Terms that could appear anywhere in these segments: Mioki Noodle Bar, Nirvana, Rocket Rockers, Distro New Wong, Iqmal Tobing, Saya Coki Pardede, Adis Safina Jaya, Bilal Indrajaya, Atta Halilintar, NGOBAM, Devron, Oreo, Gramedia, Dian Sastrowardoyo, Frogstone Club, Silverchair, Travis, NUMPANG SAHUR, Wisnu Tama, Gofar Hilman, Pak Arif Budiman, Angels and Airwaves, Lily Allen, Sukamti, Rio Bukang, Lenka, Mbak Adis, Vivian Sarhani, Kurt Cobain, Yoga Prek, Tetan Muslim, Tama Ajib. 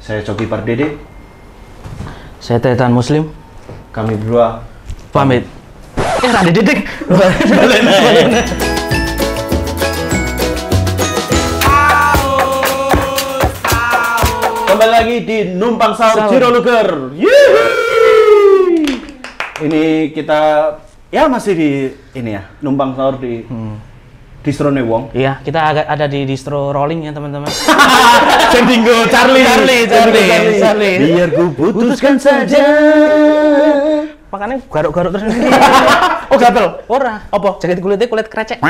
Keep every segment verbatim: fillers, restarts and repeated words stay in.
Saya Coki Pardede. Saya Tetan Muslim. Kami berdua pamit. Eh, ada dedek. Kembali lagi di Numpang Sahur Jiro Luger. Yuhuu. Ini kita ya masih di ini ya, Numpang Sahur di hmm. Distro New Wong. Iya, kita agak ada di distro rolling ya teman-teman. Cendingo Charlie, Charlie, Charlie, Charlie, Charlie. Biar gue putuskan saja. Makanya garuk-garuk terus. Oh gatel? Ora. Apa? Jaket kulitnya kulit krecek.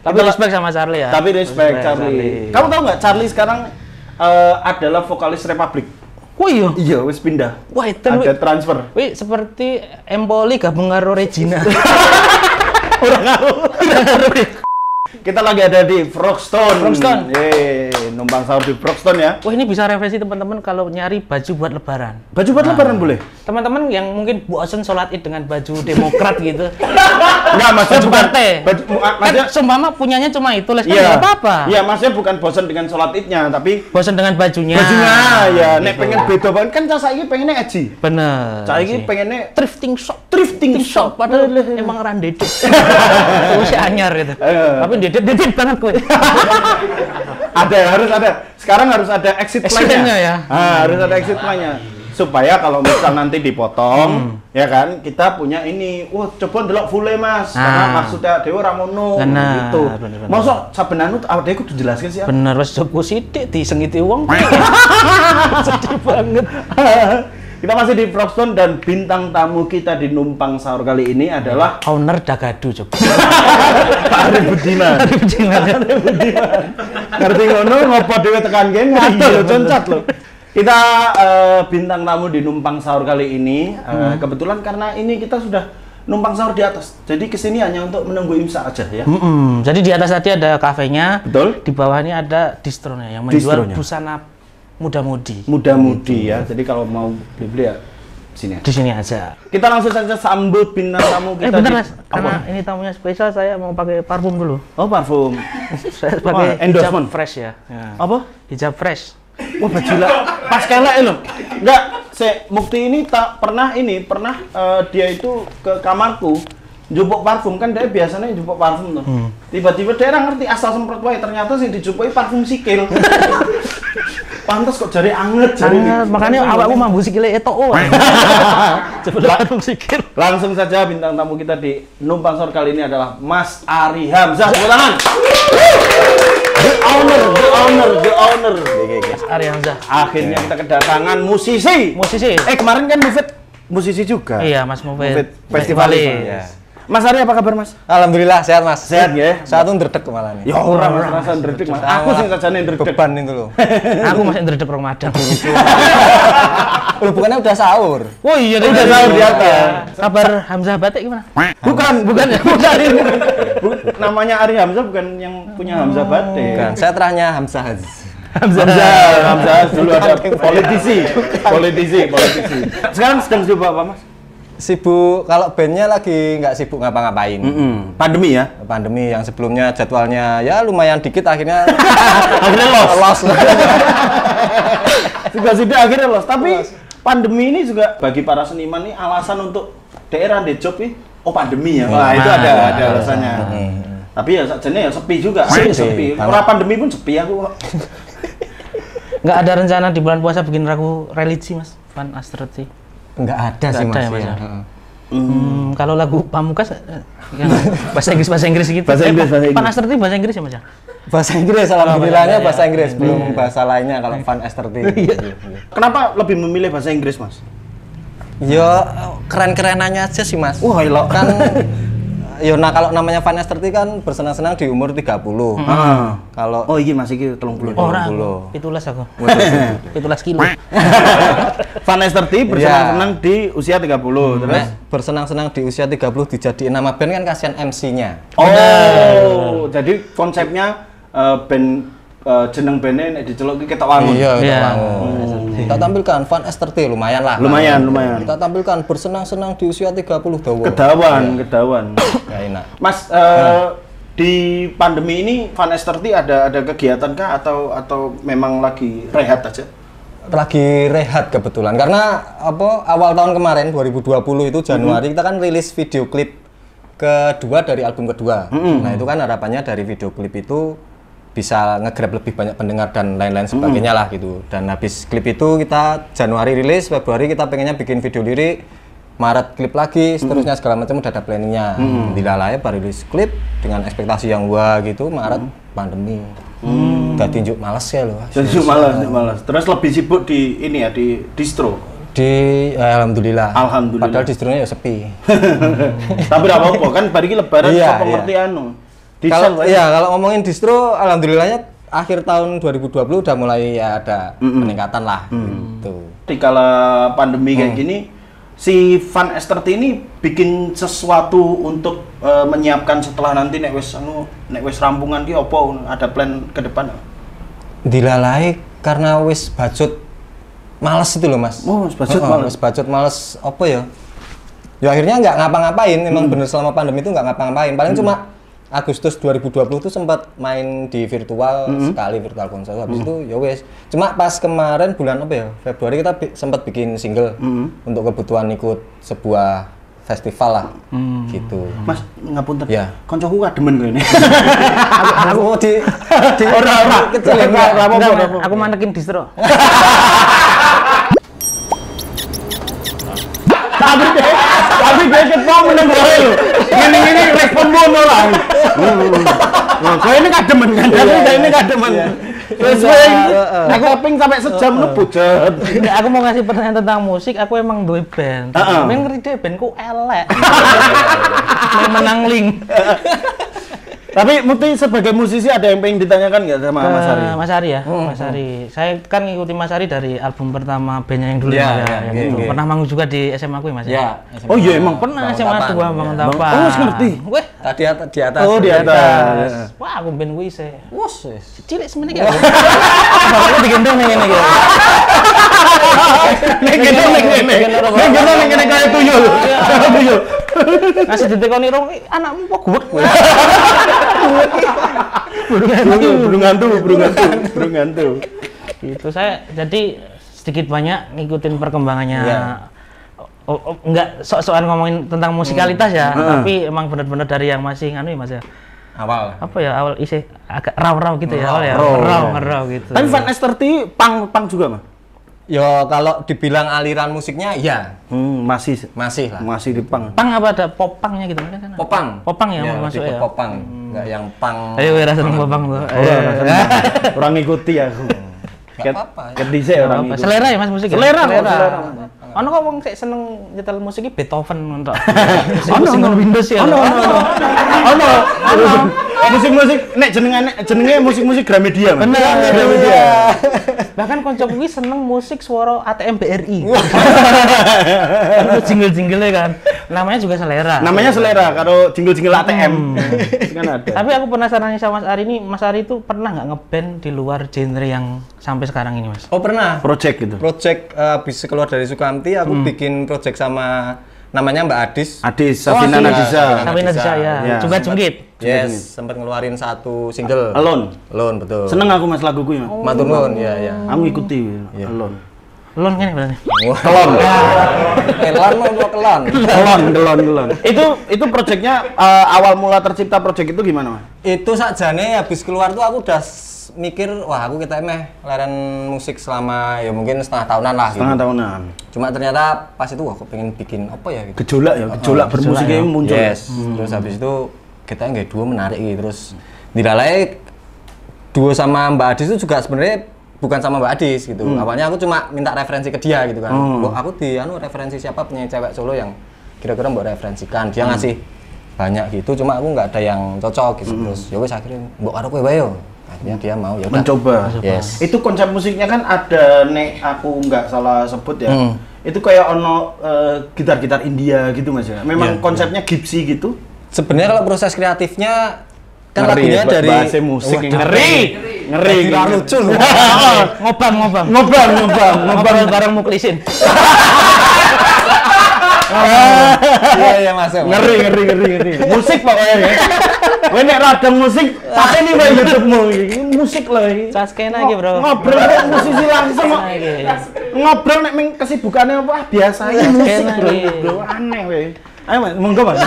Tapi respect sama Charlie ya. Tapi respect Charlie. Charlie. Kamu tahu nggak Charlie sekarang uh, adalah vokalis Republik? Wah iya? Iya, wis pindah. Wah, itu ada we, transfer. Wih, seperti Empoli gabung karo Regina. Orang ngaruh. Kita lagi ada di Frogstone. Frogstone. Yeay, numpang sahur di Frogstone ya. Wah, ini bisa referensi teman-teman kalau nyari baju buat lebaran. Baju buat nah, lebaran boleh? Teman-teman yang mungkin bosen sholat id dengan baju Demokrat gitu. Enggak, maksudnya bukan. Baju, maksudnya, kan sumpama punyanya cuma itu, les kan enggak apa-apa. Iya, maksudnya bukan bosen dengan sholat idnya, tapi bosen dengan bajunya. Bajunya, ya. Nek gitu. Pengen beda banget, kan saya ini pengennya edgy. Bener. Saya ini pengennya thrifting shop. Thrifting shop. Padahal emang randedet. Terus anyar gitu. Tapi dedet dedet banget gue. Ada, harus ada. Sekarang harus ada exit plan-nya ya. Ah, harus ada exit plan-nya. Supaya kalau misal nanti dipotong, hmm. ya kan, kita punya ini. Wah, coba delok full Mas. Nah. Karena maksudnya dewe ora ngono gitu. Mosok saben anu awake kudu jelaskan sih. Bener, wis cukup sithik disengiti wong. Sedih banget. Kita masih di Frogstone dan bintang tamu kita di Numpang Sahur kali ini adalah owner Dagadu, coba. Pak Arif Budiman. Arif Budiman. Arif Budiman. Ngerti ngono ngopo dhewe tekan kene ngatur concat lho. Kita uh, bintang tamu di Numpang Sahur kali ini uh, hmm. kebetulan karena ini kita sudah numpang sahur di atas, jadi kesini hanya untuk menunggu imsak aja ya. Mm -mm. Jadi di atas tadi ada kafenya, betul. Di bawahnya ada distronya yang menjual distronya. Busana muda-mudi. Muda-mudi ya. Jadi kalau mau beli-beli ya sini aja. Di sini aja. Kita langsung saja sambut bintang tamu kita. Eh bentar Mas, karena ini tamunya spesial saya mau pakai parfum dulu. Oh parfum. Saya pakai oh, endorsement hijab fresh ya. Ya. Apa? Hijab fresh. Wah baju lah. Pas kelek loh. Enggak. Se Mukti ini tak pernah ini pernah uh, dia itu ke kamarku jupuk parfum kan dia biasanya jupuk parfum tuh hmm. tiba-tiba dia ngerti asal semprot wae ternyata sih dijupui parfum sikil. Pantas kok jari anget jari anget, makanya awakmu mambu sikile etok wae. Parfum sikil. Langsung saja bintang tamu kita di Numpang Sahur kali ini adalah Mas Ari Hamzah. Tepuk tangan. The owner, the owner, the owner. Mas Ari Hamzah. Akhirnya yeah. kita kedatangan musisi. Musisi. Eh kemarin kan Mufid musisi juga. Iya Mas Mufid. Festivalis. Ya. Mas Ari apa kabar Mas? Alhamdulillah sehat Mas. Sehat ya. Saat itu dredeg malah nih. Ya ora rasa dredeg Mas. Aku sing sajane dredeg. Beban itu loh. Aku masih dredeg Ramadan. Loh bukannya udah sahur. Oh iya udah sahur di atas. Kabar Hamzah Batik gimana? Bukan, bukan ya. Namanya Ari Hamzah bukan yang punya Hamzah Batik. Bukan, saya terahnya Hamzah Aziz. Hamzah Hamzah dulu ada politisi. Politisi, politisi. Sekarang sedang sibuk apa Mas? Sibuk, kalau bandnya lagi nggak sibuk ngapa-ngapain. Mm-mm. Pandemi ya? Pandemi yang sebelumnya jadwalnya ya lumayan dikit akhirnya akhirnya los. Sudah-sudah akhirnya los. Tapi los. Pandemi ini juga bagi para seniman ini alasan untuk daerah di job nih. Oh pandemi ya? Wah itu ada ada alasannya. Tapi ya sajane ya sepi juga. Sepi. Sepi. Ora pandemi pun sepi aku. Nggak ada rencana di bulan puasa bikin lagu religi Mas Fun S tiga? Nggak ada sih Mas. Kalau lagu Pamungkas bahasa Inggris bahasa Inggris gitu. Fun S tiga bahasa Inggris ya Mas? Bahasa Inggris alhamdulillahnya bahasa Inggris belum bahasa lainnya kalau Fun S tiga. Kenapa lebih memilih bahasa Inggris Mas? Ya keren-kerenannya aja sih Mas. Wah, elok kan. Ya nah kalau namanya Fun S tiga kan bersenang-senang di umur tiga puluh. Heeh. Hmm. Kalau oh iki Mas iki tiga puluh. Ora. tujuh belas aku. tujuh belas kilo. Fun S tiga bersenang-senang yeah. di usia tiga puluh. Hmm. Terus bersenang-senang di usia tiga puluh dijadiin nama band kan kasihan M C-nya. Oh. oh. Jadi konsepnya uh, band uh, jeneng bandnya diceluk iki ketok wangun. Iya, ketok wangun. Kita tampilkan Fun S tiga lumayan lah. Lumayan, kan. lumayan. Kita tampilkan bersenang-senang di usia tiga puluh dawa. Kedawan, kedawan. Gak enak. Mas, uh, Di pandemi ini Fun S tiga ada ada kegiatan kah atau atau memang lagi rehat aja? Lagi rehat kebetulan karena apa awal tahun kemarin dua ribu dua puluh itu Januari mm-hmm. kita kan rilis video klip kedua dari album kedua. Mm-hmm. Nah, itu kan harapannya dari video klip itu bisa nge-grab lebih banyak pendengar dan lain-lain sebagainya mm-hmm. lah gitu. Dan habis klip itu kita Januari rilis, Februari kita pengennya bikin video lirik, Maret klip lagi, seterusnya mm. segala macam udah ada planningnya. Mm. Bila layak baru rilis klip dengan ekspektasi yang wah gitu, Maret mm. pandemi. Mm. Udah tinjuk males ya loh. Tinjuk males, tinjuk males. Terus lebih sibuk di ini ya, di distro? Di, eh, alhamdulillah. Alhamdulillah. Padahal distronya ya sepi. Tapi gak apa-apa kan, bariki lebaran iya, kok pengerti iya. anu. Kalau ya kalau ngomongin distro, alhamdulillahnya akhir tahun dua ribu dua puluh udah mulai ya ada mm-mm. peningkatan lah mm. gitu. Dikala pandemi kayak mm. gini, si Fun S tiga ini bikin sesuatu untuk uh, menyiapkan setelah nanti nek wis anu nek wis rampungan ki opo ada plan ke depan? Dilalai karena wis bajut males itu loh Mas. Oh, wis bajut oh, males. Wis bajut males apa ya? Ya akhirnya nggak ngapa-ngapain, memang hmm. bener selama pandemi itu nggak ngapa-ngapain. Paling hmm. cuma Agustus dua ribu dua puluh tuh sempat main di virtual mm-hmm. sekali virtual konser habis mm-hmm. itu ya wes cuma pas kemarin bulan apa ya Februari kita bi sempat bikin single mm-hmm. untuk kebutuhan ikut sebuah festival lah mm-hmm. gitu Mas ngapunten ya koncoku kademen gue ini aku mau di ora ora aku manekin distro tapi deh tapi deh ketemu menenggoe lo ini-ini respon bono lah nah kaya ini kademen kan kaya ini kademen terus aku oping sampai sejam lo pucet aku mau ngasih pertanyaan tentang musik aku emang duwe band tapi ngeri deh bandku elek menang link tapi mesti sebagai musisi ada yang pengen ditanyakan nggak sama Mas Ari? Mas Ari ya, hmm, Mas Ari. Hmm. Saya kan ngikuti Mas Ari dari album pertama bandnya yang dulu yeah, ya, yeah, yang yeah, yeah. Pernah manggung juga di S M A aku ya Mas. Yeah, ya. S M A. Oh iya emang pernah S M A dua Bang Tapa. Oh ngerti. Weh, tadi di atas. Oh di atas. Wah, aku ben kuwi se. Wes wes. Cilik semene ya. Aku digendong ngene iki. Nek gendong nek ngene. Nek gendong nek ngene kaya tuyul. Tuyul. Ngasih ditekoni rong anakmu kok guwek kowe. Burung hantu, burung hantu, burung hantu, burung hantu. Itu saya jadi sedikit banyak ngikutin perkembangannya. Yeah. Oh, oh, enggak sok-sokan ngomongin tentang musikalitas ya, mm. tapi emang benar-benar dari yang masih anu ya Mas ya. Awal. Apa ya awal isi agak raw-raw gitu ya, awal ya. Raw-raw gitu. Tapi Fun S tiga pang-pang juga Mas. Ya kalau dibilang aliran musiknya ya hmm, masih masih lah. Masih di punk. Punk apa ada popangnya gitu kan sana? Popang. Popang ya, ya masuk ya. Popang. Enggak hmm. yang punk. Ayo weh rasain popang tuh. Kurang ngikuti aku. Enggak apa-apa. Kedise orang ngikuti. Selera ya Mas musik. Selera. Ono kok wong sik seneng nyetel musik iki Beethoven ngono. Ono Windows ya. Ono ono. Ono. Musik-musik nek jenengane jenenge musik-musik Gramedia. Bener Gramedia. Bahkan konco kuwi seneng musik suara A T M B R I. Kan jingle-jingle kan. Namanya juga selera. Namanya selera karo jingle-jingle A T M. Kan ada. Tapi aku penasaran sama Mas Ari ini, Mas Ari itu pernah nggak ngeband di luar genre yang sampai sekarang ini, Mas? Oh, pernah. Project gitu. Project habis keluar dari Sukamti aku bikin project sama namanya Mbak Adis. Adis Safina Jaya. Safina Jaya. Juga Jungkit. Yes, sempat ngeluarin satu single. Alone. Alone betul. Seneng aku Mas lagu gue, Mas. Oh. Matur nuwun, ya ya. Aku ikuti ya. Alone. Alone ngene berarti. Kelon. Kelon mau kelon. Kelon, kelon, kelon. Itu itu proyeknya uh, awal mula tercipta proyek itu gimana, Mas? Itu sakjane habis keluar tuh aku udah mikir, wah aku kita emeh leren musik selama ya mungkin setengah tahunan lah. Setengah gitu. tahunan. Cuma ternyata pas itu wah aku pengen bikin apa ya gitu. Gejolak ya, gejolak oh, bermusiknya ya. muncul. Yes. Hmm. Terus habis itu kita nggak duo menarik gitu terus diralai duo sama Mbak Adis itu juga sebenarnya bukan sama Mbak Adis gitu hmm. awalnya aku cuma minta referensi ke dia gitu kan hmm. aku di anu referensi siapa punya cewek Solo yang kira-kira mbok referensikan dia hmm. ngasih banyak gitu cuma aku nggak ada yang cocok gitu hmm. terus ya wes akhirnya mbok karo kowe wae yo akhirnya dia mau ya mencoba yes. Itu konsep musiknya kan ada nek aku nggak salah sebut ya hmm. itu kayak ono uh, gitar-gitar India gitu Mas ya memang yeah, konsepnya yeah. gypsy gitu. Sebenarnya kalau proses kreatifnya kan lagunya dari bahasa musik yang ngeri ngeri nggak lucu ngobang ngobang ngobang ngobang ngobang bareng muklisin iya iya masuk ngeri ngeri ngeri ngeri musik pokoknya ya Gue nek radang musik, tapi ini main YouTube-mu iki musik lho iki. Caskena iki, Bro. Ngobrol nek musisi langsung kok. Ngobrol nek kesibukane apa biasa iki musik, Bro. Aneh kowe. Ayo, Mas, monggo, Mas.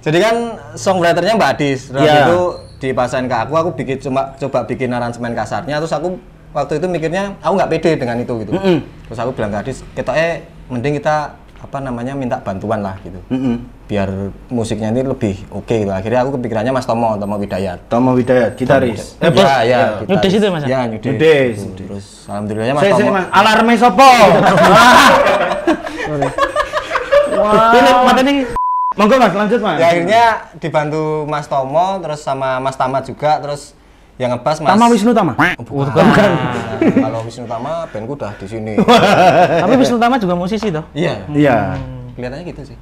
Jadi kan songwriter-nya Mbak Adis. Waktu yeah. itu dipasain ke aku, aku bikin cuma coba bikin aransemen kasarnya, terus aku waktu itu mikirnya aku nggak pede dengan itu gitu. Mm -hmm. Terus aku bilang ke Adis, "Ketoke mending kita apa namanya minta bantuan lah gitu, mm -hmm. biar musiknya ini lebih oke okay, gitu." Akhirnya aku kepikirannya Mas Tomo, Tomo Widayat. Tomo Widayat, gitaris. Eh, ya, ya. Nyudes itu Mas. Ya, nyudes. Terus alhamdulillahnya Mas Tomo. Alarme sopo? Wah. Monggo Mas, lanjut Mas. Ya, akhirnya dibantu Mas Tomo, terus sama Mas Tama juga, terus yang ngebas Mas Tama Wisnu Tama. Oh, bukan. bukan. Nah, kalau Wisnu Tama, bandku udah di sini. Tapi Wisnu Tama juga musisi toh? Iya. Iya. Kelihatannya gitu sih.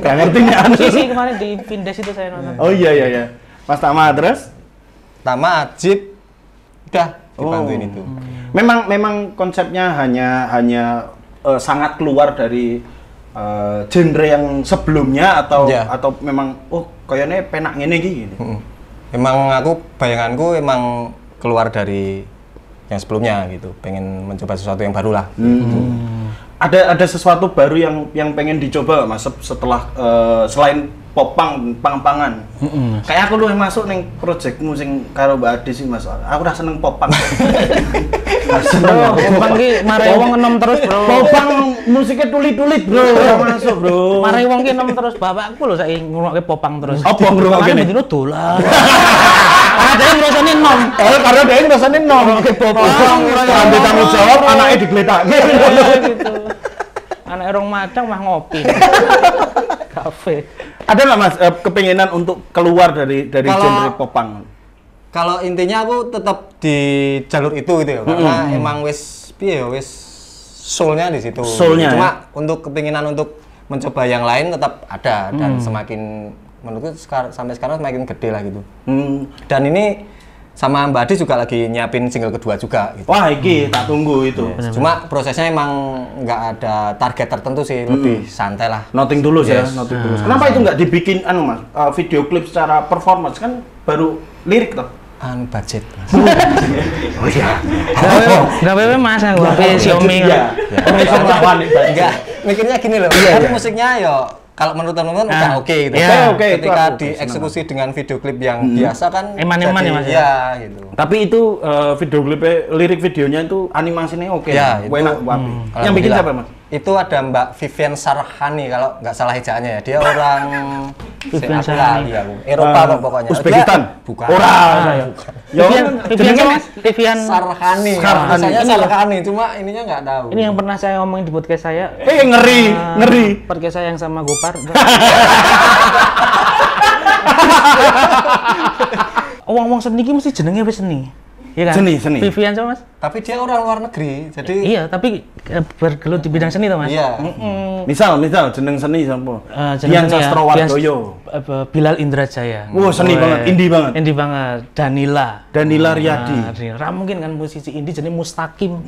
Enggak ngerti ya. Musisi kemarin di Vindes itu saya nonton. Oh iya iya iya. Mas Tama terus Tama Ajib udah dibantuin oh. itu. Memang memang konsepnya hanya hanya uh, sangat keluar dari Uh, genre yang sebelumnya atau yeah. atau memang oh kayaknya penak ngene iki gitu. Hmm. Emang aku bayanganku emang keluar dari yang sebelumnya gitu, pengen mencoba sesuatu yang baru lah. Hmm. Gitu. Ada ada sesuatu baru yang yang pengen dicoba Mas setelah uh, selain popang pang-pangan. Mm-hmm. Kayak aku lu yang masuk neng projectmu sing karo Mbak Adis sih Mas. Aku udah seneng popang. Seneng popang ki marai wong enom terus, Bro. Popang musiknya tulit-tulit, Bro. Masuk, Bro. Marai wong ki enom terus bapakku lho saiki ngrungokke popang terus. Apa ngrungokke nek dino dolan. Ah, dhewe ngrasani enom. Oh, karo dhewe ngrasani enom ngrungokke popang. Sampe tanggung jawab anake digletake gitu. Anak orang madang mah ngopi. Kafe. Ada nggak Mas eh, kepengenan untuk keluar dari dari kalo, genre popang? Kalau intinya aku tetap di jalur itu gitu ya, karena mm -hmm. emang wis piye wis soul-nya di situ. Soul-nya. Cuma ya? Untuk kepengenan untuk mencoba yang lain tetap ada dan mm. semakin menurutku sekar, sampai sekarang semakin gede lah gitu. Mm. Dan ini sama Mbak Adis juga lagi nyiapin single kedua juga gitu. Wah, iki hmm. tak tunggu itu. Yes. Cuma prosesnya emang nggak ada target tertentu sih, hmm. lebih santai lah. Nothing tulus yes. ya, nothing hmm. tulus. Kenapa itu nggak dibikin anu Mas, uh, video klip secara performance kan baru lirik toh? Anu budget Mas. Oh iya. Enggak apa-apa Mas, aku pakai Xiaomi. Iya. Enggak, mikirnya gini loh. Kan musiknya yo kalau menurut teman-teman ah. udah oke okay, gitu. Yeah. Okay, ketika dieksekusi dengan video klip yang hmm. biasa kan eman-eman ya Mas ya. Ya gitu. Tapi itu uh, video klipnya, lirik videonya itu animasinya oke. Okay, ya, itu, enak wapi. Hmm. Yang bikin siapa Mas? Itu ada Mbak Vivian Sarhani kalau nggak salah hijaannya ya. Dia orang Vivian Sarhani ya, Eropa uh, pokoknya. Uzbekistan. Bukan. Ora saya. Ya jenenge Mas Vivian Sarhani. Biasanya Sarhani cuma ininya nggak tahu. Ini yang pernah saya ngomongin di podcast saya. Eh ngeri, uh, ngeri. Podcast saya yang sama Gopar. Wong-wong seni iki mesti jenenge wis seni. Iya kan? Seni, seni. Vivian sama Mas. Tapi dia orang luar negeri, jadi iya, tapi bergelut di bidang seni toh Mas. Iya. Mm -mm. Misal, misal jeneng seni sampo. Uh, Dian Sastrowardoyo. Ya, Bilal Indrajaya. Wah, wow, seni Boy. banget, indie banget. Indie banget. Danila. Danila Riyadi. Nah, mungkin kan musisi indie jenenge Mustaqim.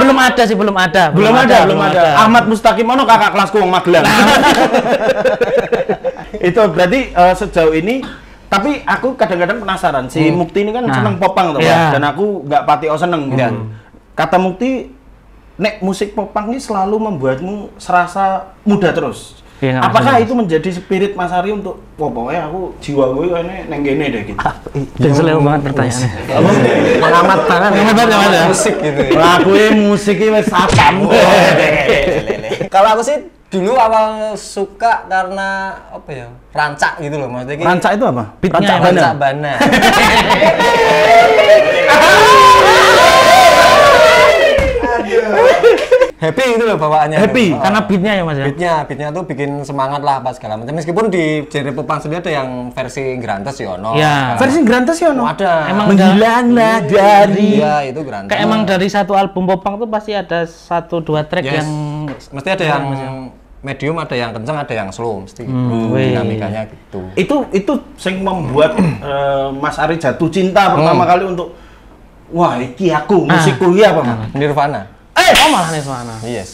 Belum ada sih, belum ada. Belum, belum ada, ada, belum ada. ada. Ahmad Mustaqim ono kakak kelasku wong Magelang. Itu berarti uh, sejauh ini tapi aku kadang-kadang penasaran si hmm. Mukti ini kan nah. seneng popang tuh yeah. dan aku nggak pati oh seneng gitu. Hmm. Kata Mukti nek musik popang ini selalu membuatmu serasa muda terus. Yeah, apakah masalah. Itu menjadi spirit Mas Ari untuk wah pokoknya aku jiwa gue kayaknya neng gini deh gitu. Jelas banget pertanyaannya. Pengamat banget, pengamat banget ya. Musik gitu. Lakuin ya. Musiknya satam. Kalau aku sih dulu awal suka karena apa ya rancak gitu loh maksudnya. Rancak itu apa? Rancak bana. Rancak bana. Happy gitu loh bawaannya. Happy loh. Karena beatnya ya Mas ya. Beatnya, beatnya tuh bikin semangat lah pas segala macam. Meskipun di genre popang sendiri ada yang versi Grantes Yono. Ya. Versi Grantes Yono. Oh, ada. Emang menghilanglah dari. Iya itu Grantes. Kayak emang dari satu album popang tuh pasti ada satu dua track yes. yang mesti ada yang medium, ada yang kenceng, ada yang slow, mesti hmm. dinamikanya gitu. Itu itu sing membuat uh, Mas Ari jatuh cinta pertama hmm. kali untuk wah iki aku musikku ya apa Mas? Nirvana. Eh, oh malah Nirvana. Yes.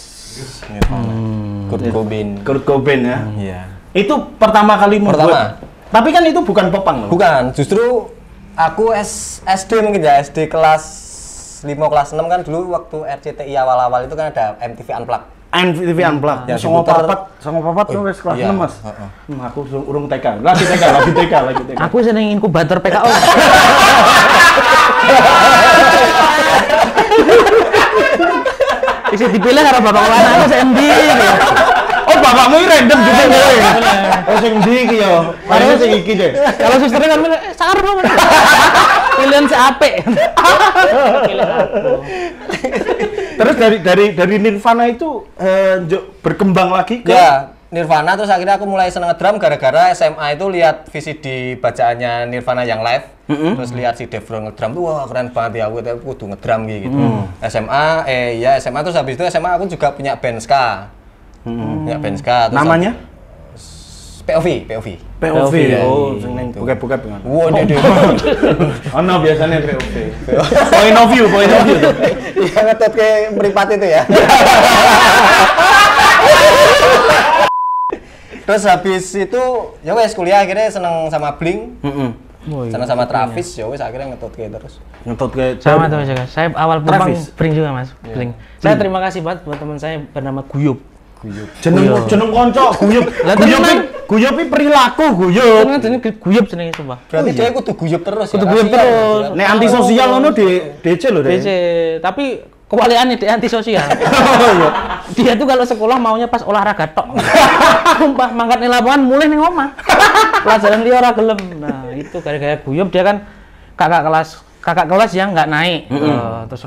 Nirvana. Hmm. Kurt Cobain. Kurt Cobain ya. Iya. Hmm. Itu pertama kali membuat. Pertama. Tapi kan itu bukan popang loh. Bukan, justru aku S D mungkin ya, S D kelas lima kelas enam kan dulu waktu R C T I awal-awal itu kan ada M T V Unplugged. M T V Unplugged. Ya, songo papat, songo papat tuh wis kelas enam, Mas. Heeh. Aku urung T K. Lagi T K, lagi T K, lagi T K. Aku seneng inkubator P K O. Bisa dipilih karo bapak lanang aku S M D. Oh, bapakmu iki random gitu kowe. Oh, sing ndi iki ya? Padahal sing iki deh. Kalau susternya kan sarep. Pilihan si apik. Terus dari dari dari Nirvana itu eh, berkembang lagi ke ya, Nirvana. Terus akhirnya aku mulai seneng ngedrum gara-gara S M A itu lihat V C D bacaannya Nirvana yang live. Mm-hmm. Terus lihat si Devron ngedrum, wah keren banget ya, aku kudu ngedrum gitu. Mm. S M A eh ya S M A terus habis itu S M A aku juga punya band ska. Mm. Punya band ska. Namanya? P O V, P O V. P O V. Oh, seneng tuh. Buka-buka dengan. Wow, dede. Ono biasanya P O V. Point of view, point of view. Iya, ngetot kayak meripat itu ya. Terus habis itu, ya wes kuliah akhirnya seneng sama Blink. Heeh. Seneng sama Travis, ya wes akhirnya ngetot kayak terus. Ngetot kayak sama teman saya. Saya awal pertama Blink juga, Mas. Blink. Saya terima kasih banget buat teman saya bernama Guyup. Guyup. Jeneng jeneng kanca Guyup. Lah Guyup iki perilaku guyup. Tenan jenenge guyup jenenge sumpah. Berarti dia kudu guyup terus. Kudu guyup terus. Nek anti sosial ngono D C lho deh. D C, tapi kewaliane dia anti sosial. Dia tuh kalau sekolah maunya pas olahraga tok. Sumpah mangkat ning lapangan mulih ning omah. Pelajaran dia ora gelem. Nah, itu gara-gara guyup dia kan kakak kelas kakak kelas yang enggak naik. Terus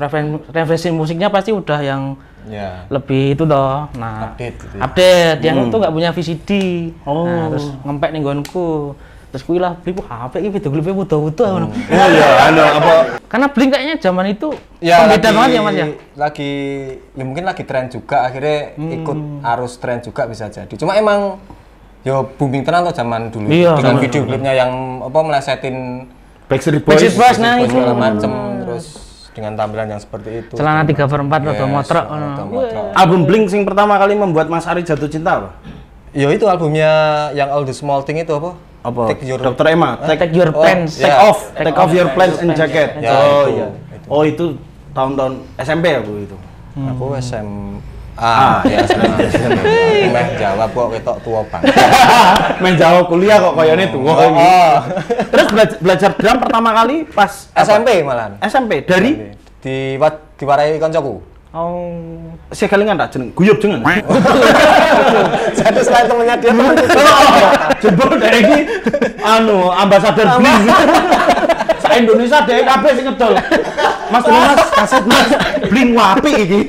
referensi musiknya pasti udah yang ya. Lebih itu toh, nah update, gitu ya. Update yang hmm. itu nggak punya V C D, oh. Nah, terus ngempet nih gonku, terus kuilah beli H P ini video klipnya butuh-butuh, hmm. ya ya, ano apa? Karena Blink kayaknya zaman itu ya, beda banget ya Mas ya. Lagi, ya mungkin lagi tren juga akhirnya hmm. ikut arus tren juga bisa jadi. Cuma emang ya booming tenan toh zaman dulu iya, dengan video klipnya yang apa melesetin Backstreet Boys, Backstreet Boys, nah itu macam terus. Dengan tampilan yang seperti itu. Celana tiga per empat roda motor. Album Blink sing pertama kali membuat Mas Ari jatuh cinta apa? Ya itu albumnya yang All the Small Thing itu apa? Apa? Take your... dokter Emma, take, take your pants, oh, take yeah. off, take, take off, off your pants and jacket. Ya, oh iya. Oh itu tahun-tahun S M P ya Bu itu. Hmm. Aku S M A ya S M A. Main jawab kok ketok tua banget. Main jawab kuliah kok kayaknya tua kayak gitu. Terus belajar drum pertama kali pas S M P malahan. S M P dari di diwarai kancaku. Oh. Saya kelingan tak jeneng, guyup jeneng. Jadi selain temennya dia temen. Jebol dari iki anu ambasador Blink. Sa Indonesia dhek kabeh sing ngedol. Mas Mas kaset Mas Blink apik iki.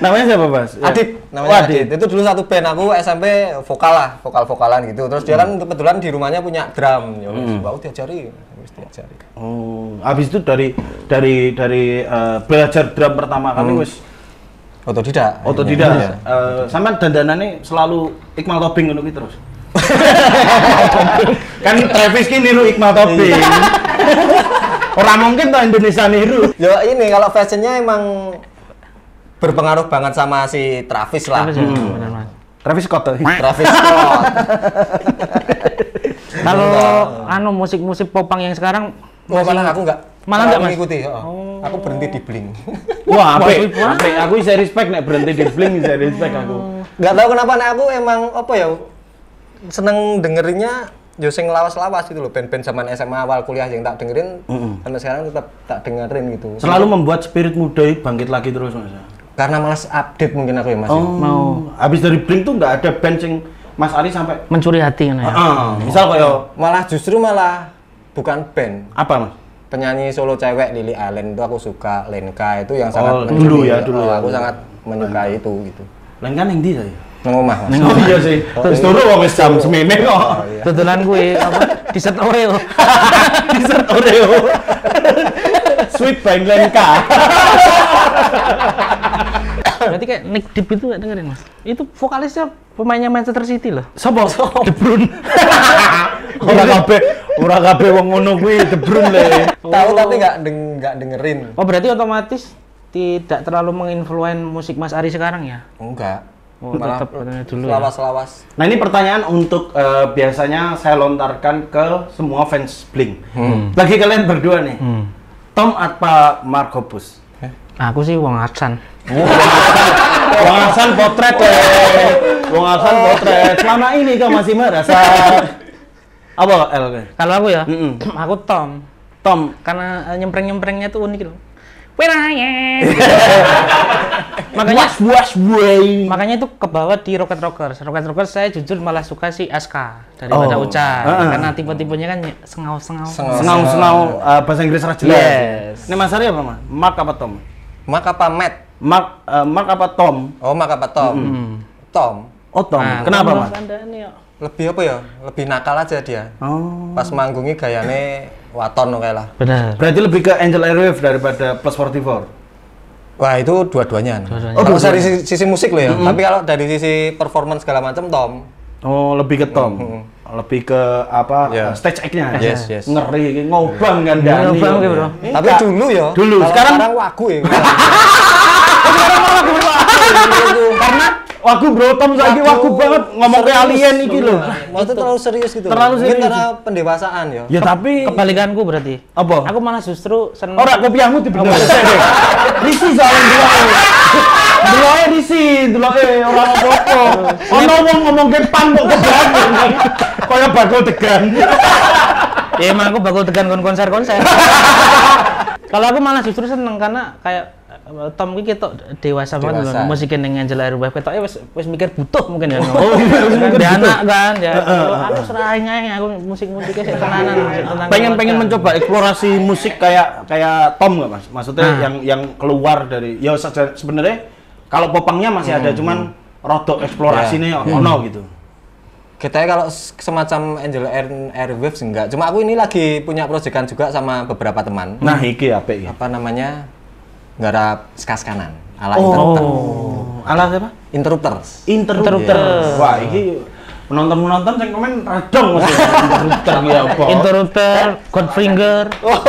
Namanya siapa Mas? Adit. Namanya oh, Adit. Adit. Itu dulu satu band aku S M P vokal lah, vokal-vokalan gitu. Terus hmm. dia kan kebetulan di rumahnya punya drum. Ya wis, mbak diajari, wis diajari. Oh, habis itu dari dari dari uh, belajar drum pertama kali hmm. wis otodidak. Otodidak. Ya. Uh, sampean dandanane selalu Iqmal Tobing ngono terus. Kan Travis ki niru Iqmal Tobing. Orang mungkin tuh Indonesia niru. Ya ini kalau fashionnya emang berpengaruh banget sama si Travis lah. Travis, hmm. bener, Mas. Travis Scott. Travis Scott. Kalau anu musik-musik popang yang sekarang, oh, masih... malah aku nggak. Malah nggak mengikuti. Oh. Aku berhenti di Blink. Wah, ape, ape. Aku bisa respect nek berhenti di Blink, bisa respect aku. Nggak tahu kenapa nek aku emang apa ya seneng dengerinnya. Yo sing lawas-lawas itu loh, band-band zaman S M A awal kuliah yang tak dengerin, mm-hmm. sampai sekarang tetap tak dengerin gitu. Selalu membuat spirit muda bangkit lagi terus Mas. Karena malas update mungkin aku ya Mas. Oh, mau. Habis dari Blink tuh nggak ada band sing Mas Ari sampai mencuri hati kan ya. Heeh. Uh-uh. Misal koyo malah justru malah bukan band. Apa Mas? Penyanyi solo cewek Lily Allen itu aku suka, Lenka itu yang oh, sangat dulu mencuri. Ya dulu. Oh, aku sangat menyukai Lenka. Itu gitu. Lenka ning ndi saya? Nang omah. Oh iya sih. Terus turu wis jam semene kok. Dodolan kuwi apa? Dessert Oreo. Dessert Oreo. Sweet by Lenka. Berarti kayak Nick Deep itu enggak dengerin Mas. Itu vokalisnya pemainnya Manchester City loh. Sopo? Devron. Ora kabeh, ora kabeh wong ngono kuwi Devron le. Tahu tapi enggak enggak dengerin. Oh berarti otomatis tidak terlalu menginfluen musik Mas Ari sekarang ya? Enggak. Oh, malah dulu selawas-selawas. Ya? Nah ini pertanyaan untuk uh, biasanya saya lontarkan ke semua fans Blink. Hmm. Bagi kalian berdua nih, hmm. Tom apa Markopus? Eh? Aku sih Wong Arsan. Wong Arsan potret, Wong Arsan potret. Selama ini kau masih merasa apa L? Kalau aku ya, mm -mm. aku Tom. Tom, karena nyempreng-nyemprengnya tuh unik loh. Makanya buas, buas, buas. Makanya itu kebawa di Rocket Rockers. Rocket Rockers saya jujur malah suka si Aska daripada oh. Uca, uh. karena tipe-tipenya kan sengau-sengau. Sengau-sengau uh, bahasa Inggris rada jelas. Yes. Ini Mas Ari apa, Mas? Mark apa Tom? Mark apa Matt? Mark uh, Mark apa Tom? Oh, Mark apa Tom? Mm -hmm. Tom. Oh, Tom. Nah, kenapa, Mas? Lebih apa ya? Lebih nakal aja dia. Oh. Pas manggungnya gayane waton oke lah. Benar. Berarti lebih ke Angels and Airwaves daripada Plus forty-four. Wah, itu dua-duanya. Dua oh, kalau dua dari sisi, sisi musik loh ya. Mm -hmm. Tapi kalau dari sisi performance segala macam Tom. Oh, lebih ke Tom. Mm -hmm. Lebih ke apa? Yeah. Stage act-nya. Yes, yes. Ngeri ngobang kan yeah. Dani. Ngobang, bro. Eh, tapi enggak. Dulu ya. Dulu. Sekarang sekarang wagu ya. Sekarang wagu, bro. Karena wagu bro, Tom lagi wagu banget ngomong ke alien iki loh. Maksudnya terlalu serius gitu. Terlalu serius. Mungkin karena pendewasaan ya. Ya tapi kebalikanku berarti. Apa? Aku malah justru seneng. Ora kopiahmu dibener. Risi soalnya dulu. Dulu aja risi, dulu aja orang apa-apa. Ono wong ngomong depan kok keberan. Kayak bakal tegan. Ya emang aku bakal tegan konser-konser. Kalau aku malah justru seneng karena kayak Tom iki ketok dewasa banget lho musike ning Angels and Airwaves ketoke wis wis mikir butuh mungkin ya. Oh, mikir anak kan ya. Aku seraing-aing aku musik-musike sik tenanan. Pengen-pengen mencoba eksplorasi musik kayak kayak Tom enggak Mas? Maksudnya yang yang keluar dari ya sebenarnya kalau popangnya masih ada cuman rodok eksplorasine ono gitu. Kita kalau semacam Angels and Airwaves enggak. Cuma aku ini lagi punya proyekan juga sama beberapa teman. Nah, iki apik ya. Apa namanya? Nggak ada skas kanan ala oh. Interrupter. Ala siapa? Interrupters. Interrupters. Yes. Wah, ini penonton-penonton yang komen radong maksudnya. Interrupter ya, apa? Interrupter, Godfinger. Oh.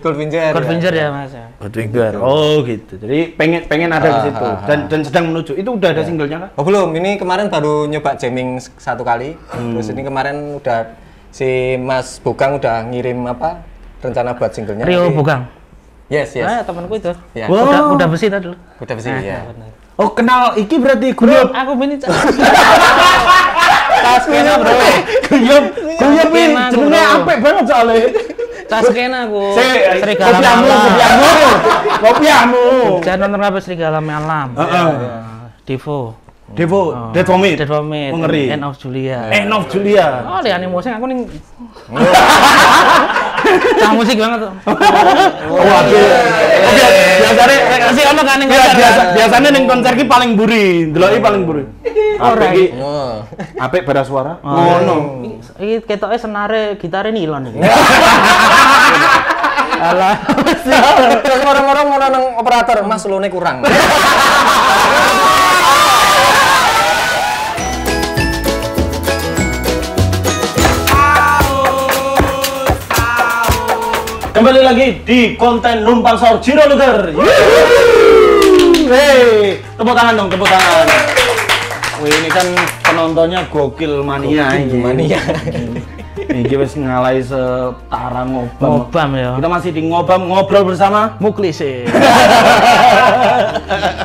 Godfinger. Godfinger ya, Mas. Godfinger. Oh, gitu. Jadi pengen pengen ada di situ dan dan sedang menuju. Itu udah ada ya. Singlenya kan? Oh, belum. Ini kemarin baru nyoba jamming satu kali. Hmm. Terus ini kemarin udah si Mas Bukang udah ngirim apa? Rencana buat singlenya. Rio Bukang. Yes, yes. Nah, temanku itu. Ya. Wow. Udah, udah besi tadi dulu. Udah besi, nah, ya. Bener. Oh, kenal iki berarti guyub. Aku mini. Taskena, bro. Guyub. Guyub iki jenenge apik banget soalnya. Taskena aku. Serigala. Kopiamu, kopiamu. Kopiamu. Jangan nonton apa serigala malam. Heeh. Devo. Devo, oh. Dead Vomit. Dead Vomit. Ngeri. End of Julia. End of Julia. Oh, dia animasi aku ning. Cang musik banget tuh. Waduh. Oke, biasane kasih ono kan ning konser. Biasane ning konser ki paling buri, ndeloki paling buri. Ora iki. Apik bara suara. Ngono. Iki ketoke senare gitare nilon iki. Alah. Terus orang-orang ngono nang operator, Mas lone kurang. Kembali lagi di konten numpang sahur Jiro Luger. Hei, tepuk tangan dong, tepuk tangan. Wih, ini kan penontonnya gokil mania, gokil mania. Ini wis ngalai setara ngobam. Ngobam ya. Kita masih di ngobam ngobrol bersama Muklis.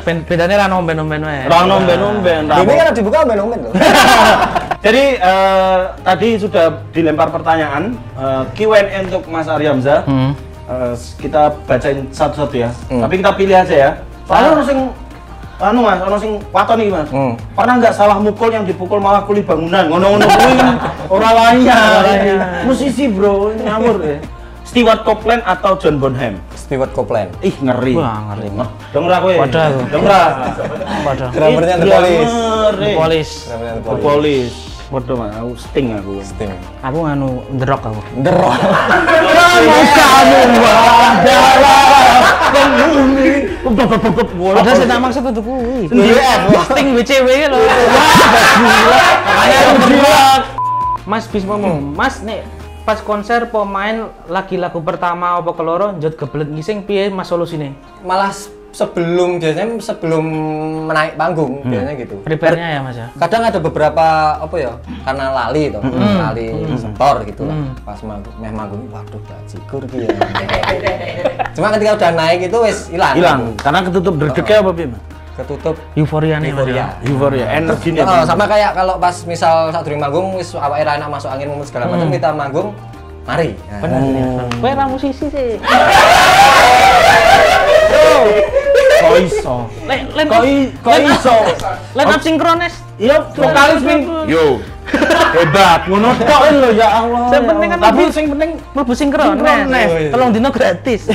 Ben bedanya ra omben-omben wae. Ra omben-omben. Ini kan dibuka omben-omben loh. Jadi uh, tadi sudah dilempar pertanyaan uh, Q and A untuk Mas Ari Hamzah. Hmm. Uh, kita bacain satu-satu ya. Hmm. Tapi kita pilih aja ya. Soalnya sing anu Mas, ono sing waton iki Mas. Hmm. Pernah nggak salah mukul yang dipukul malah kuli bangunan. Ngono-ngono kuwi ora layak. Musisi, bro, ngawur ya. Stewart Copeland atau John Bonham? Stewart Copeland. Ih, ngeri. Wah, ngeri. Dong ra kowe. Padahal. Dong ra. Padahal. Drummernya The Police. The Police. The Police. Waduh, aku sting aku. Sting. Aku anu nderok aku. Nderok. Kamu kamu adalah penghuni. Ada sih nama maksud itu kuwi. Sting B C W lho. Wah, ayo nderok. Mas Bis ngomong, Mas nek pas konser pemain lagi lagu pertama apa keloro njot gebelet ngising piye Mas solusine? Malah sebelum biasanya sebelum menaik panggung hmm. biasanya gitu. Prepare-nya ya Mas ya. Kadang ada beberapa apa ya karena lali toh, hmm. lali hmm. setor gitu lah. Hmm. Pas manggung, meh manggung waduh gak cikur gitu. Cuma ketika udah naik itu wis hilang. Hilang. Gitu. Karena ketutup dredegnya apa piye, Mas? Ketutup euforianya euforia. Euforia, energinya. Oh, sama kayak kalau pas misal saat durung manggung wis awake ra enak masuk angin mumet segala macam hmm. kita manggung mari. Benar. Kowe ra musisi sih. Kok iso? Kok iso? Lek nap sinkrones. Iya, vokalis ping. Yo. Hebat, ngono tok lho ya Allah. Sing penting kan tapi sing penting mlebu sinkrones. Telung dino gratis.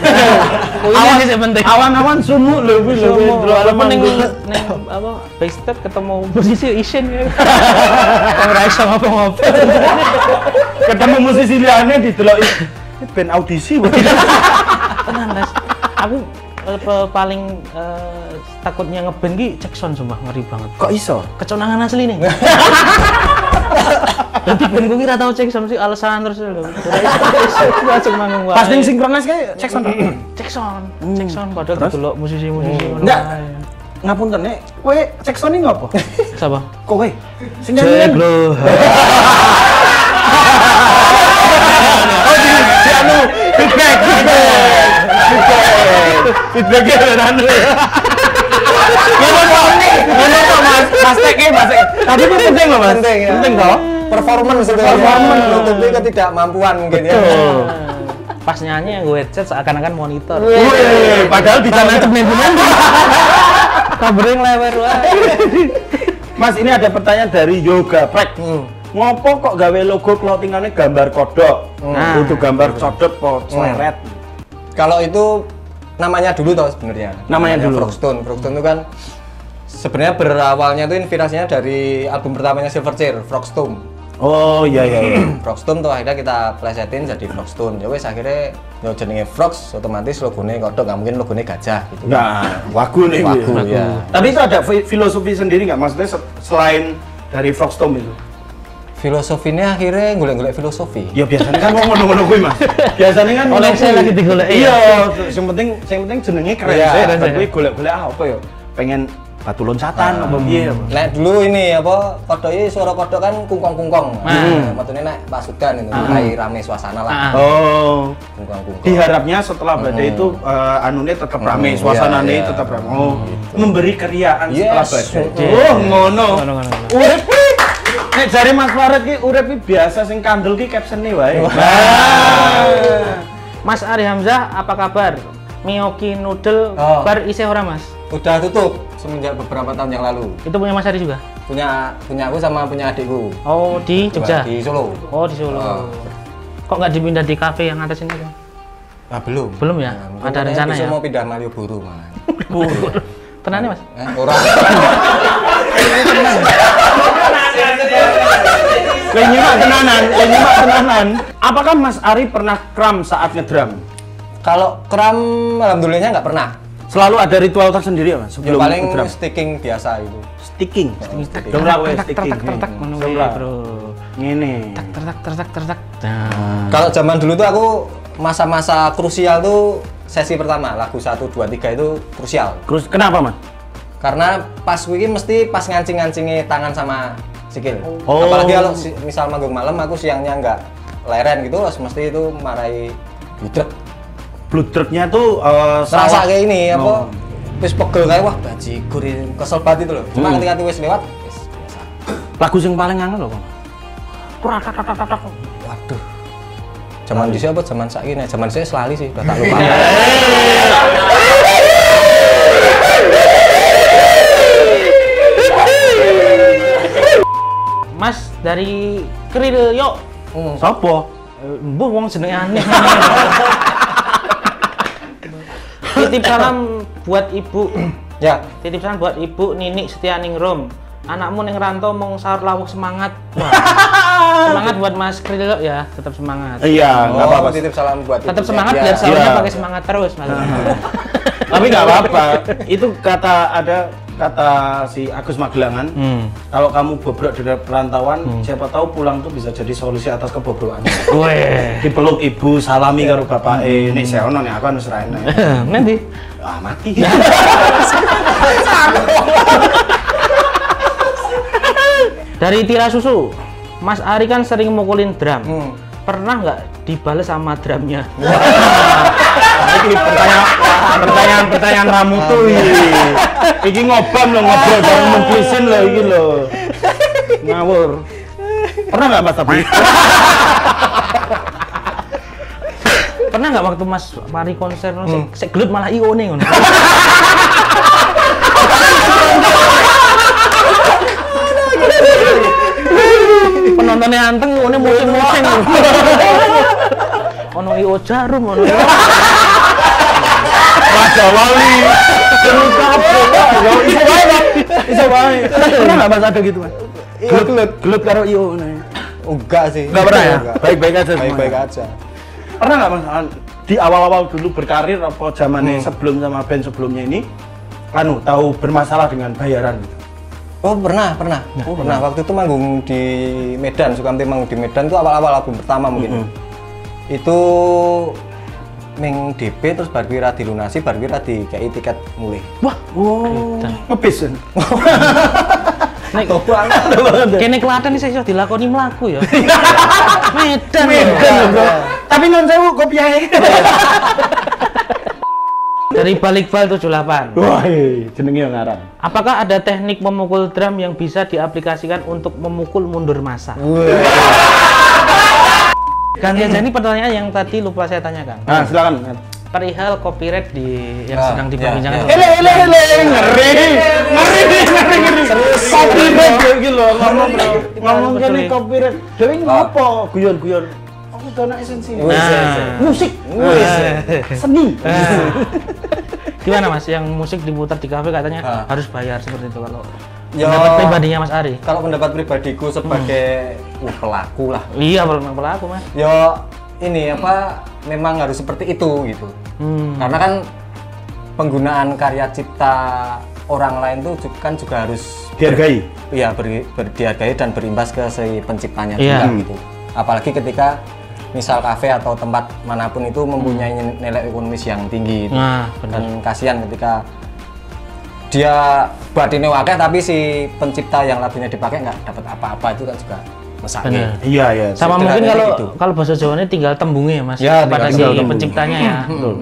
Awan sing penting. Awan-awan sumu lho kuwi lho. Walaupun ning ning apa backstage ketemu musisi isin ya. Ora iso ngopo-ngopo. Ketemu musisi liyane dideloki ben audisi. Tenan, Mas. Aku paling uh, takutnya ngeband ki cek sound sumpah ngeri banget. Kok iso? Keconangan asli nih. Tapi band gue kira tau cek sound sih alasan terus lho. Langsung manggung wae. Pas ning sinkronis kayak cek sound. Cek sound. Cek sound padahal delok musisi-musisi. Enggak. Ngapunten nek kowe cek sound iki ngopo? Sapa? Kowe. Sing nyanyi. Oh di anu feedback feedback feedback anu mas mas tapi itu penting loh mas penting kok performance performance tapi ketidakmampuan mungkin ya pas nyanyi gue headset seakan-akan monitor padahal di sana temen-temen kabering lewer mas ini ada pertanyaan dari Yoga Prek. Ngopo kok gawe logo clothingannya gambar kodok nah, untuk gambar codot po seleret kalau itu namanya dulu tau sebenarnya namanya, namanya dulu Frogstone Frogstone itu kan sebenarnya berawalnya itu inspirasinya dari album pertamanya Silverchair Frogstone oh iya iya, iya. Frogstone tuh akhirnya kita plesetin jadi Frogstone ya wes akhirnya ya jenenge Frogs otomatis logonya kodok gak mungkin logonya gajah gitu nah wagu nih wagu ya tapi itu ada filosofi sendiri nggak maksudnya selain dari Frogstone itu filosofinya akhirnya golek-golek filosofi. Ya biasanya kan wong ngono-ngono kuwi, Mas. Biasanya kan oleh saya lagi digoleki. Iya, sing penting sing penting jenenge keren. Iya, tapi golek-golek apa ya? Pengen batulon satan apa piye apa. Lek dulu ini apa kodoke suara kodok kan kungkong-kungkong. Heeh. Matune nek pasudan itu mulai rame suasana lah. Oh. Kungkong-kungkong. Diharapnya setelah badai itu anune tetap rame, suasanane tetap rame. Oh, memberi keriaan setelah badai. Oh, ngono. Urip nek jare Mas Farid ki urip biasa sing kandel ki caption-e wae. Mas Ari Hamzah, apa kabar? Mioki Noodle Bar isih ora, Mas? Udah tutup semenjak beberapa tahun yang lalu. Itu punya Mas Ari juga? Punya, punya aku sama punya adikku. Oh, di Jogja. Di Solo. Oh, di Solo. Oh. Kok nggak dipindah di kafe yang atas ini? Ah, belum. Belum ya? Nah, ada rencana ya? Mau pindah Malioboro, Mas. Malioboro. Tenane, Mas? Eh, ora. Lenyimak tenanan, lenyimak tenanan. Apakah Mas Ari pernah kram saat ngedrum? Kalau kram, alhamdulillahnya nggak pernah. Selalu ada ritual tersendiri ya Mas? Sebelum ya, paling ngedrum. Sticking biasa itu. Sticking? Sticking. Sticking. Tertak-tertak, tertak menunggu bro. Ini. Tertak, tertak, tertak. Kalau zaman dulu tuh aku masa-masa krusial tuh sesi pertama lagu satu, dua, tiga itu krusial. Kenapa Mas? Karena pas wiki mesti pas ngancing-ngancingi tangan sama sikil. Oh. Apalagi kalau misal manggung malam aku siangnya nggak leren gitu, mesti itu marai bludrek. Bludreknya tuh uh, terasa kayak ini apa? Oh. Wis pegel kayak wah bajigur kesel banget itu loh. Cuma ketika hmm. wis lewat wis biasa. Lagu sing paling angel lho, Bang. Waduh. Zaman dhisik apa zaman saiki nek zaman saya selali sih, udah tak lupa. Mas dari Kril yo. Hmm. Sopo? Mbuh wong jenenge aneh. Titip salam buat Ibu. Ya, titip salam buat Ibu Nini Setianing Rom. Anakmu ning rantau mung sahur lawuh semangat. Semangat buat Mas Kril yo ya, tetap semangat. Iya, enggak apa-apa titip salam buat. Tetap semangat biar sahurnya pakai semangat terus Mas. Tapi enggak apa-apa. Itu kata ada kata si Agus Magelangan, hmm. kalau kamu bobrok di perantauan, hmm. siapa tahu pulang tuh bisa jadi solusi atas kebobrokannya. Dipeluk ibu, salami karo bapak, eh ini saya ono nih, aku harus raine. Nanti? Ah mati. Dari Tira Susu, Mas Ari kan sering mukulin drum. Hmm. Pernah nggak dibales sama drumnya? Ini pertanyaan-pertanyaan ramu tuh. Ini ngobam loh, ngobrol jangan mengklisin loh ini loh. Ngawur. Pernah nggak Mas Abi? Pernah nggak waktu Mas mari konser no, hmm. saya gelut malah I O nih. Penontonnya anteng, ini musim-musim. Ono I O jarum, ono I O. Raja Wali. Bisa banget, bisa banget. Pernah nggak Mas ada gitu Mas? Gelut, gelut karo I O nih. Enggak sih. Enggak pernah ya? Baik-baik aja. Baik-baik aja. Pernah nggak Mas di awal-awal dulu berkarir apa zamannya hmm. sebelum sama band sebelumnya ini, anu tahu bermasalah dengan bayaran? Oh pernah, pernah. Nah, oh, pernah. Nah, waktu itu manggung di Medan, Sukamti manggung di Medan itu awal-awal album pertama mungkin. Mm-hmm. Itu meng D P terus bar wira dilunasi, bar wira dikei tiket mulai. Wah, wow. Ngebis. Nek kok banget. Kene Klaten iki iso dilakoni mlaku ya. Medan. Medan lho. Tapi non sewu kopiahe. Dari Balikbal tujuh delapan. Wah, jenenge ngaran. Apakah ada teknik memukul drum yang bisa diaplikasikan untuk memukul mundur massa? Ganti aja ini pertanyaan yang tadi lupa saya tanyakan. Nah, silakan. Perihal copyright di yang ah, sedang diperbincangkan. Ele ele ele ngeri. Ngeri ngeri ngeri. Copyright iki lho ngomong ngomong ngene copyright. Dewe ngopo guyon-guyon? Dona esensi nah. musik nah. seni nah. Gimana Mas yang musik diputar di kafe katanya nah. harus bayar seperti itu? Kalau yo, pendapat pribadinya Mas Ari, kalau pendapat pribadiku sebagai hmm. uh, pelaku lah, iya pelaku Mas yo ini apa memang harus seperti itu gitu hmm. karena kan penggunaan karya cipta orang lain tuh kan juga harus dihargai, iya ber, ber, dihargai dan berimbas ke si penciptanya yeah. juga gitu, apalagi ketika misal kafe atau tempat manapun itu mempunyai hmm. nilai ekonomis yang tinggi. Nah, dan kasihan ketika dia batinnya wakil tapi si pencipta yang lagunya dipakai nggak dapat apa-apa, itu kan juga mesake. Iya iya. Sama so, mungkin kalau gitu. Kalau bahasa Jawanya tinggal tembungnya Mas ya, pada si penciptanya ya. Betul.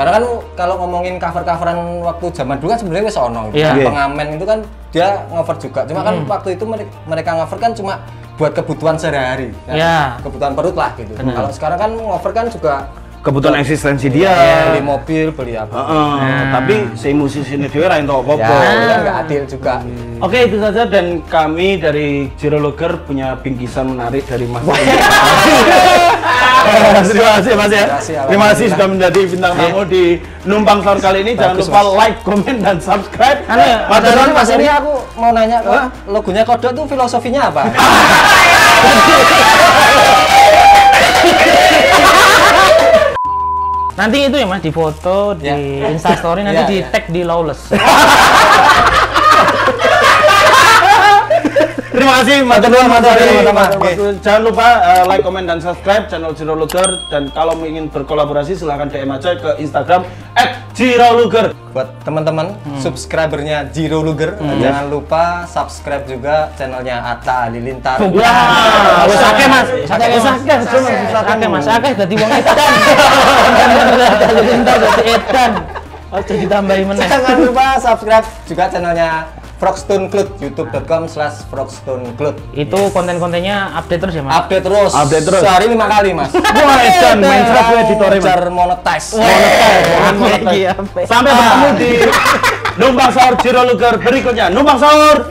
Karena kan kalau ngomongin cover-coveran waktu zaman dulu kan sebenarnya wis ono. Gitu. Yeah. Pengamen itu kan dia ngover juga. Cuma kan hmm. waktu itu mereka, mereka ngover kan cuma buat kebutuhan sehari-hari, kan? Ya. Kebutuhan perut lah gitu. Bener. Kalau sekarang kan ngover kan juga kebutuhan eksistensi dia, ya, beli mobil, beli apa. Uh -uh. Nah. Tapi si musisi ini dia lain tau apa-apa. Ya, nggak adil juga. Hmm. Oke itu saja, dan kami dari Jiro Luger punya bingkisan menarik dari Mas. Terima kasih Mas ya. Terima kasih sudah menjadi bintang tamu di Numpang Sahur kali ini. Jangan lupa like, komen, dan subscribe. Mas Ari, Mas Ari aku mau nanya, logonya Kodok tuh filosofinya apa? Nanti itu ya Mas, di foto, di Instastory, nanti di tag di Lawless. Terima kasih Mas Jiro, Mas Ari. Jangan lupa uh, like, comment, dan subscribe channel Jiro Luger. Dan kalau ingin berkolaborasi silahkan D M aja ke Instagram et Jiro Luger. Buat teman-teman hmm. subscribernya Jiro Luger, hmm. jangan lupa subscribe juga channelnya Atta Halilintar. Wah, usake Mas, usake usake, usake Mas, usake jadi wong edan. Atta Halilintar jadi edan. Ojo ditambahi meneh. Jangan lupa subscribe juga channelnya Frogstone Club, youtube dot com slash Frogstone Club. Itu yes. konten-kontennya update terus ya Mas? Update terus. Update terus. Sehari lima kali Mas. Wah, dan main satu editor Mas. Jar monetize. Monetize. Sampai bertemu di Numpang Sahur Jiro Luger berikutnya. Numpang Sahur.